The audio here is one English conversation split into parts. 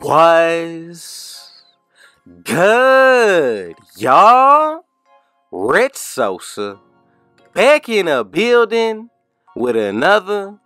was good, y'all. Rich Sosa back in a building with another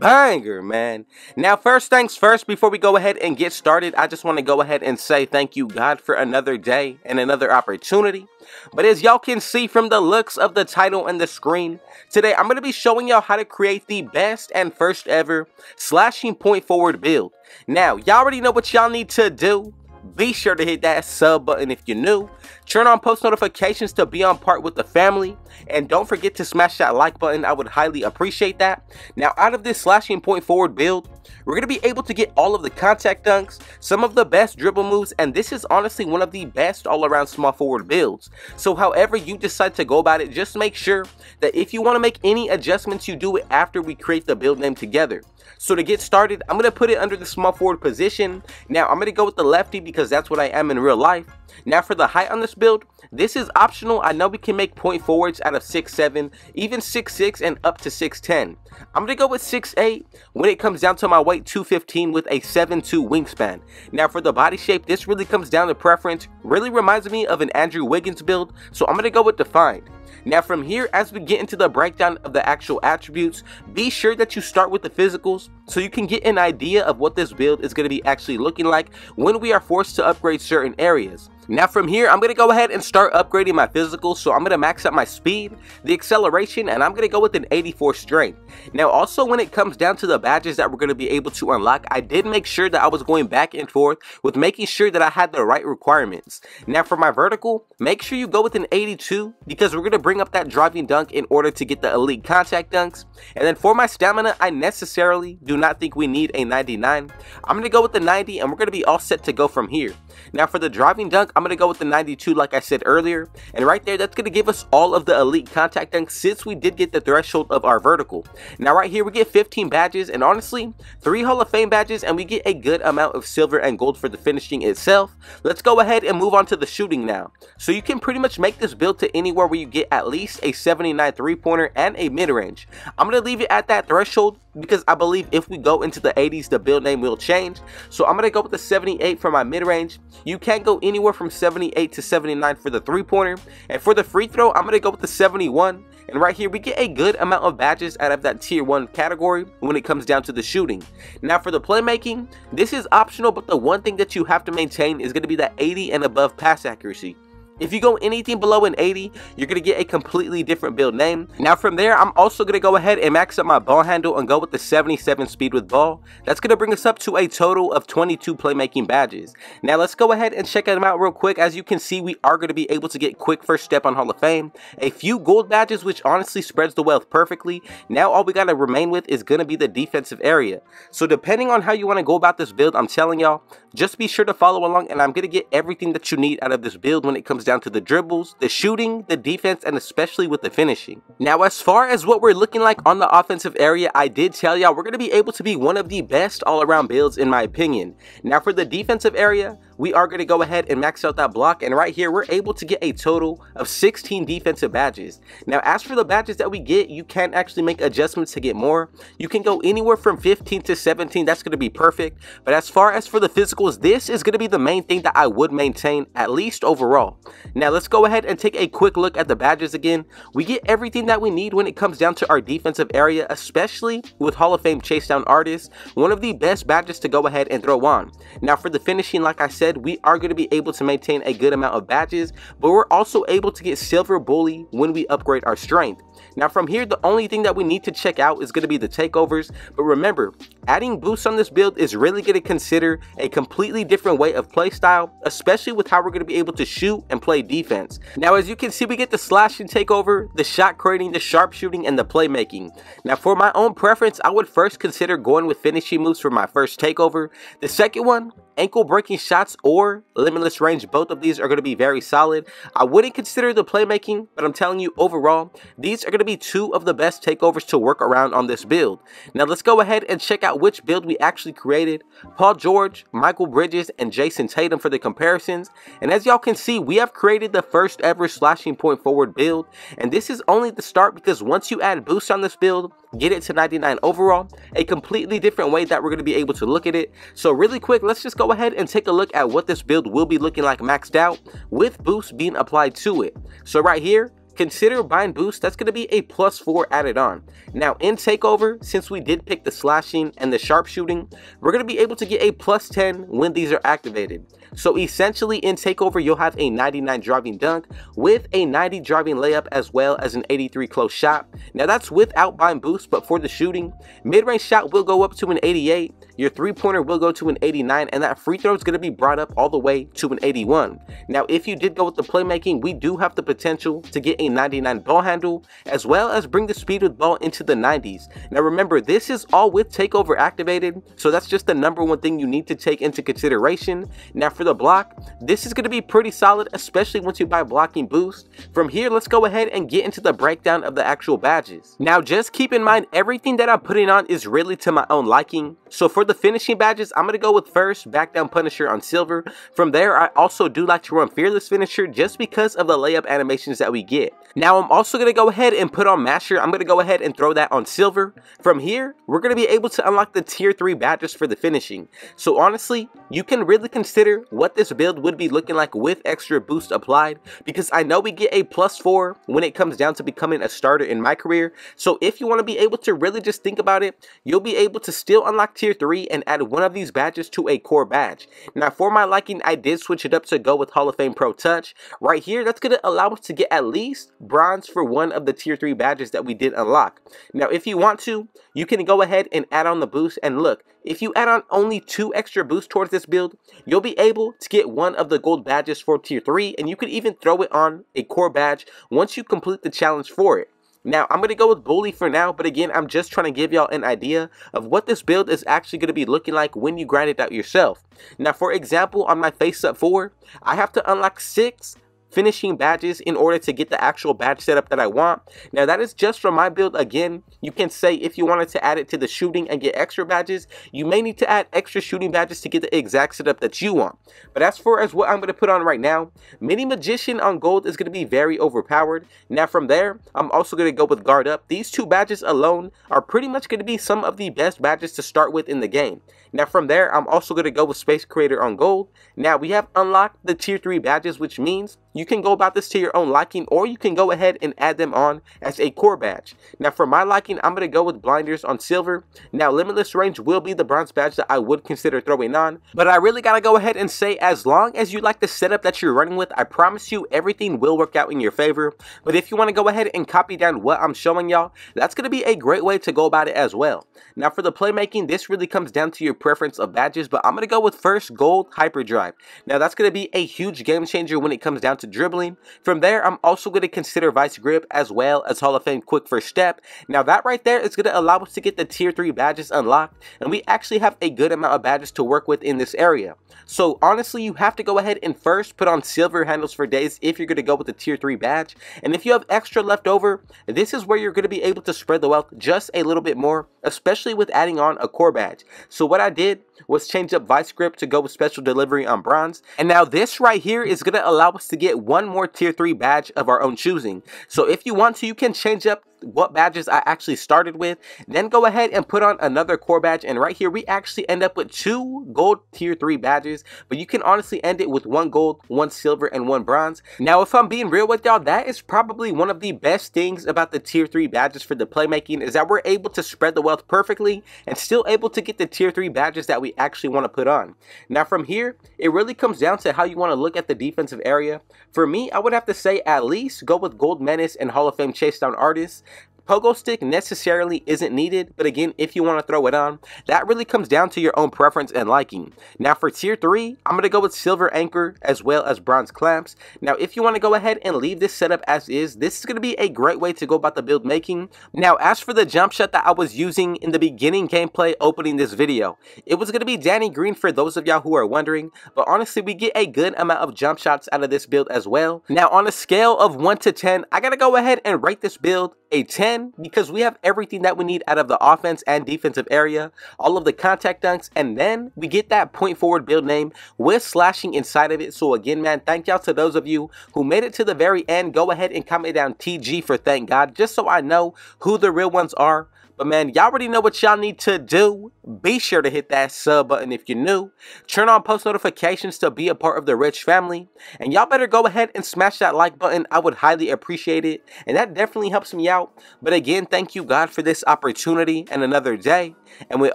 banger, man. Now, first things first, before we go ahead and get started, I just want to go ahead and say thank you, God, for another day and another opportunity. But as y'all can see from the looks of the title and the screen, today I'm going to be showing y'all how to create the best and first ever slashing point forward build. Now, y'all already know what y'all need to do. Be sure to hit that sub button if you're new, turn on post notifications to be on part with the family, and don't forget to smash that like button. I would highly appreciate that. Now, out of this slashing point forward build, we're going to be able to get all of the contact dunks, some of the best dribble moves, and this is honestly one of the best all around small forward builds. So however you decide to go about it, just make sure that if you want to make any adjustments, you do it after we create the build name together. So to get started, I'm going to put it under the small forward position. Now, I'm going to go with the lefty because that's what I am in real life. Now, for the height on this build, this is optional. I know we can make point forwards out of 6'7", even 6'6", and up to 6'10". I'm going to go with 6'8". When it comes down to my weight, 215 with a 7'2 wingspan. Now, for the body shape, this really comes down to preference. Really reminds me of an Andrew Wiggins build, so I'm going to go with defined. Now, from here, as we get into the breakdown of the actual attributes, be sure that you start with the physicals so you can get an idea of what this build is going to be actually looking like when we are forced to upgrade certain areas. Now, from here, I'm going to go ahead and start upgrading my physicals, so I'm going to max out my speed, the acceleration, and I'm going to go with an 84 strength. Now, also, when it comes down to the badges that we're going to be able to unlock, I did make sure that I was going back and forth with making sure that I had the right requirements. Now, for my vertical, make sure you go with an 82 because we're going to bring up that driving dunk in order to get the elite contact dunks. And then for my stamina, I necessarily do not think we need a 99. I'm going to go with the 90, and we're going to be all set to go from here. Now, for the driving dunk, I'm going to go with the 92 like I said earlier, and right there, that's going to give us all of the elite contact dunks since we did get the threshold of our vertical. Now, right here, we get 15 badges, and honestly, 3 Hall of Fame badges, and we get a good amount of silver and gold for the finishing itself. Let's go ahead and move on to the shooting now. So you can pretty much make this build to anywhere where you get at least a 79 3-pointer and a mid-range. I'm going to leave it at that threshold because I believe if we go into the 80s, the build name will change. So I'm going to go with the 78 for my mid-range. You can go anywhere from 78 to 79 for the 3-pointer. And for the free throw, I'm going to go with the 71. And right here, we get a good amount of badges out of that tier 1 category when it comes down to the shooting. Now, for the playmaking, this is optional, but the one thing that you have to maintain is going to be that 80 and above pass accuracy. If you go anything below an 80, you're going to get a completely different build name. Now, from there, I'm also going to go ahead and max up my ball handle and go with the 77 speed with ball. That's going to bring us up to a total of 22 playmaking badges. Now, let's go ahead and check them out real quick. As you can see, we are going to be able to get quick first step on Hall of Fame, a few gold badges, which honestly spreads the wealth perfectly. Now, all we got to remain with is going to be the defensive area. So depending on how you want to go about this build, I'm telling y'all, just be sure to follow along, and I'm going to get everything that you need out of this build when it comes down to the dribbles, the shooting, the defense, and especially with the finishing. Now, as far as what we're looking like on the offensive area, I did tell y'all we're going to be able to be one of the best all-around builds in my opinion. Now, for the defensive area, we are going to go ahead and max out that block, and right here, we're able to get a total of 16 defensive badges. Now, as for the badges that we get, you can actually make adjustments to get more. You can go anywhere from 15 to 17. That's going to be perfect. But as far as for the physicals, this is going to be the main thing that I would maintain, at least overall. Now, let's go ahead and take a quick look at the badges again. We get everything that we need when it comes down to our defensive area, especially with Hall of Fame Chase Down Artists, one of the best badges to go ahead and throw on. Now, for the finishing, like I said, we are going to be able to maintain a good amount of badges, but we're also able to get Silver Bully when we upgrade our strength. Now, from here, the only thing that we need to check out is going to be the takeovers, but remember, adding boosts on this build is really going to consider a completely different way of play style, especially with how we're going to be able to shoot and play defense. Now, as you can see, we get the slashing takeover, the shot creating, the sharpshooting, and the playmaking. Now, for my own preference, I would first consider going with finishing moves for my first takeover. The second one, ankle breaking shots or limitless range, both of these are going to be very solid. I wouldn't consider the playmaking, but I'm telling you, overall, these are going to be two of the best takeovers to work around on this build. Now, let's go ahead and check out which build we actually created. Paul George, Michael Bridges, and Jason Tatum for the comparisons. And as y'all can see, we have created the first ever slashing point forward build, and this is only the start because once you add boosts on this build, get it to 99 overall, a completely different way that we're going to be able to look at it. So really quick, let's just go ahead and take a look at what this build will be looking like maxed out with boosts being applied to it. So right here, consider buying boost, that's going to be a +4 added on. Now in takeover, since we did pick the slashing and the sharpshooting, we're going to be able to get a +10 when these are activated. So essentially in takeover, you'll have a 99 driving dunk with a 90 driving layup as well as an 83 close shot. Now that's without buying boost, but for the shooting, mid-range shot will go up to an 88, your three-pointer will go to an 89, and that free throw is going to be brought up all the way to an 81. Now if you did go with the playmaking, we do have the potential to get a 99 ball handle as well as bring the speed with ball into the 90s. Now remember, this is all with takeover activated, so that's just the number one thing you need to take into consideration. Now for the block, this is going to be pretty solid, especially once you buy blocking boost. From here, let's go ahead and get into the breakdown of the actual badges. Now just keep in mind, everything that I'm putting on is really to my own liking. So for the finishing badges, I'm going to go with first back down Punisher on silver. From there, I also do like to run Fearless Finisher just because of the layup animations that we get. Now I'm also going to go ahead and put on Masher. I'm going to go ahead and throw that on silver. From here, we're going to be able to unlock the tier 3 badges for the finishing. So honestly, you can really consider what this build would be looking like with extra boost applied, because I know we get a +4 when it comes down to becoming a starter in my career. So if you want to be able to really just think about it, you'll be able to still unlock tier 3 and add one of these badges to a core badge. Now for my liking, I did switch it up to go with Hall of Fame Pro Touch. Right here, that's going to allow us to get at least bronze for one of the tier 3 badges that we did unlock. Now if you want to, you can go ahead and add on the boost, and look, if you add on only 2 extra boosts towards this build, you'll be able to get one of the gold badges for tier 3, and you could even throw it on a core badge once you complete the challenge for it. Now, I'm going to go with Bully for now, but again, I'm just trying to give y'all an idea of what this build is actually going to be looking like when you grind it out yourself. Now, for example, on my face up 4, I have to unlock 6 finishing badges in order to get the actual badge setup that I want. Now that is just from my build. Again, you can say if you wanted to add it to the shooting and get extra badges, you may need to add extra shooting badges to get the exact setup that you want. But as far as what I'm going to put on right now, Mini Magician on gold is going to be very overpowered. Now from there, I'm also going to go with Guard Up. These 2 badges alone are pretty much going to be some of the best badges to start with in the game. Now from there, I'm also going to go with Space Creator on gold. Now we have unlocked the tier 3 badges, which means you can go about this to your own liking, or you can go ahead and add them on as a core badge. Now for my liking, I'm going to go with Blinders on silver. Now Limitless Range will be the bronze badge that I would consider throwing on, but I really got to go ahead and say, as long as you like the setup that you're running with, I promise you everything will work out in your favor. But if you want to go ahead and copy down what I'm showing y'all, that's going to be a great way to go about it as well. Now for the playmaking, this really comes down to your preference of badges, but I'm going to go with first gold Hyperdrive. Now that's going to be a huge game changer when it comes down to dribbling. From there, I'm also going to consider Vice Grip as well as Hall of Fame Quick First Step. Now that right there is going to allow us to get the tier 3 badges unlocked, and we actually have a good amount of badges to work with in this area. So honestly, you have to go ahead and first put on silver handles for days if you're going to go with the tier 3 badge, and if you have extra left over, this is where you're going to be able to spread the wealth just a little bit more, especially with adding on a core badge. So what I did was change up Vice Grip to go with Special Delivery on bronze, and now this right here is going to allow us to get one more tier 3 badge of our own choosing. So if you want to, you can change up what badges I actually started with, then go ahead and put on another core badge, and right here we actually end up with 2 gold tier 3 badges, but you can honestly end it with 1 gold, 1 silver, and 1 bronze. Now if I'm being real with y'all, that is probably one of the best things about the tier 3 badges for the playmaking, is that we're able to spread the wealth perfectly and still able to get the tier 3 badges that we actually want to put on. Now from here, it really comes down to how you want to look at the defensive area. For me, I would have to say at least go with Gold Menace and Hall of Fame Chase Down Artists. Pogo Stick necessarily isn't needed, but again, if you want to throw it on, that really comes down to your own preference and liking. Now for tier 3, I'm going to go with Silver Anchor as well as Bronze Clamps. Now if you want to go ahead and leave this setup as is, this is going to be a great way to go about the build making. Now as for the jump shot that I was using in the beginning gameplay opening this video, it was going to be Danny Green for those of y'all who are wondering, but honestly, we get a good amount of jump shots out of this build as well. Now on a scale of 1 to 10, I got to go ahead and rate this build a 10, because we have everything that we need out of the offense and defensive area, all of the contact dunks, and then we get that point forward build name with slashing inside of it. So again, man, thank y'all to those of you who made it to the very end. Go ahead and comment down TG for thank God, just so I know who the real ones are. But man, y'all already know what y'all need to do. Be sure to hit that sub button if you're new. Turn on post notifications to be a part of the Rich family. And y'all better go ahead and smash that like button. I would highly appreciate it. And that definitely helps me out. But again, thank you God for this opportunity and another day. And with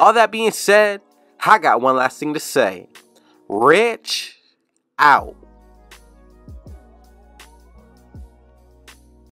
all that being said, I got one last thing to say. Rich out.